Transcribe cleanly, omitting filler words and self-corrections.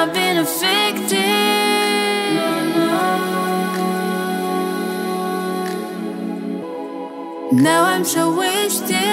I've been affected. Now I'm so wasted.